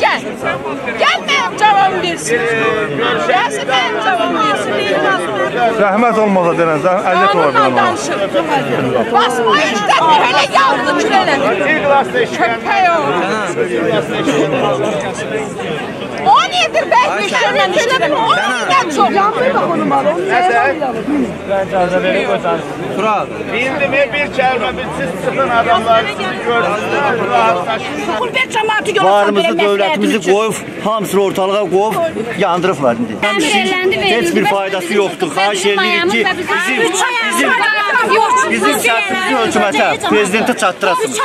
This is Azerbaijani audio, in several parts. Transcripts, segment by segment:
Gel. Gel benim cevabımı versin. Gelsin benim cevabımı versin. Zəhmət olmasa deyən, əziyyət ola bilməm. Basma işləmir, hələ yavru küləmir. Köpək olur. 17 bəklişdirmə küləmir, 10-dən çox. Yavru da onu maraq. Nəzək? Tural. Bildimi bir kəlmə bilsiz çıxın adamlar sizi görsünüz. Qurbət cəmatı yola sabilə məhvəyə düşür. Varımızı, dövlətimizi qoyub, hamısını ortalığa qoyub, yandırıq var indi. Heç bir faydası yoxdur. Xahiş edirik ki, bizim şərtimizi hökumətə, prezidentə çatdırasınız.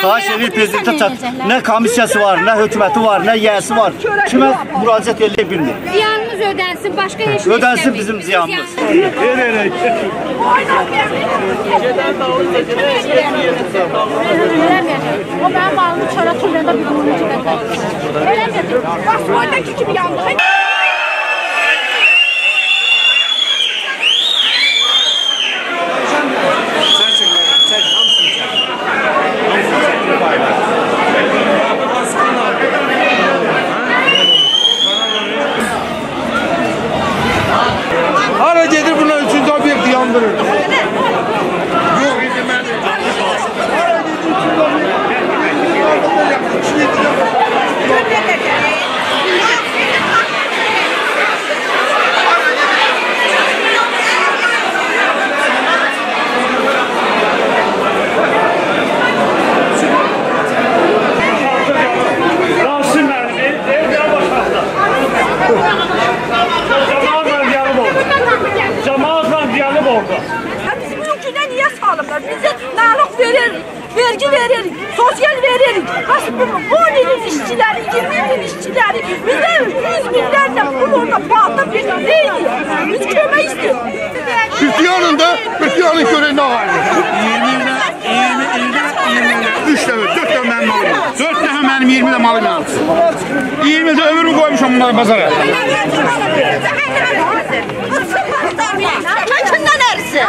Xahiş edirik prezidentə çatdırasınız. Nə komissiyası var, nə hökuməti var, nə yiyəsi var. Kimə müraciət eləyə bilmir. Ziyanımız ödənsin, başqa heç nə istəmir. Ödənsin bizim ziyanımız. Verərək. O mənim alnı çara turlarında bir qurulucu dəfək. Eləmir. Bax, oradakı kimi yandı. Vergi verir, sosyal verir. Bu 10 bin işçileri, 20 bin işçileri, bize 100 binlerle bu orada pahalı bir neydi? Biz köme istiyoruz. Kürtiyanın da, Kürtiyanın köreyinde var. 4 de benim malım. 4 de benim 20 de malım aldı. 20 de ömrümü koymuşum bunları pazara. Kökünden ersin.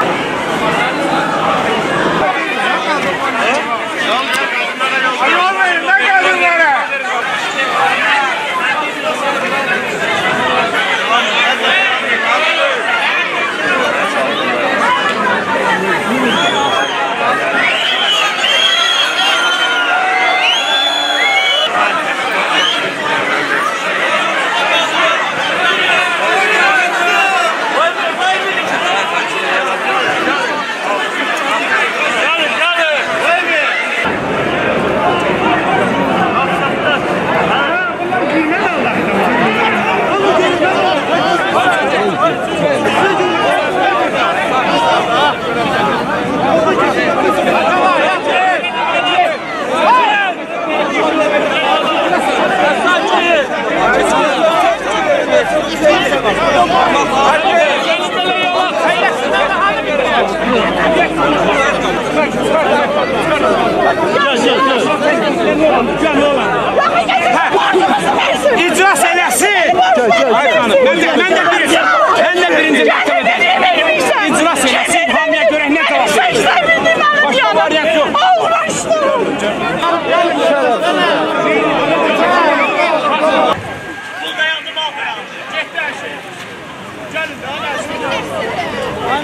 İclas eləsin! Mən də birinci məhkəmə edəm. İclas eləsin, hamıya görək nə qalaq. Başqa variant yox. Qul dayandım, al dayandım. Getdi hər şey. Gəlin, dayandım.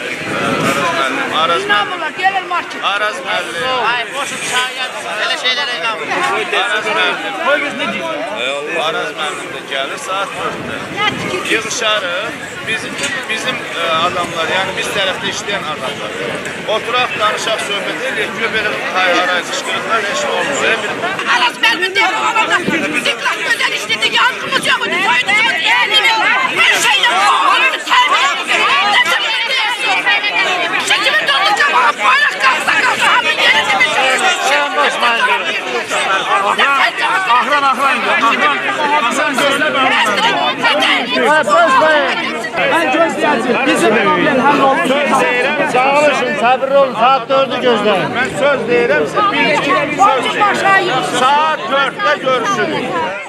Araz müəllim, Araz müəllim, boşun şayət, elə şeylərə inanmır. Araz müəllim, Araz müəllim də gəlir saat 4-də. Yığışarıq, bizim adamlar, yəni biz tərəfdə işləyən adamlar. Oturaq, danışaq, söhbət edək, göbələk, hayarayı, çıxırıqlar, heç nə olmur. Alas bəlmin deyil, o vaxtlar, ziklas gözəl işlədik, haqqımız yox, soyducumuz elimiz, hər şeylə qoğulur, tərbiyyədir, əndəsin, deyilsin. Şəkimin dolu cəmağa, bayraq qalsa, hamın yerində bir şey. Başmayın, deyil. Ahran Ahran söyle ben gözleyeceğim. Bizim problem hallolmuş. Söz değirem sağ olun, sabır olun. Saat 4'ü gözleyin. Ben söz değirem siz bir iki söz. Saat 4'te görüşürüz.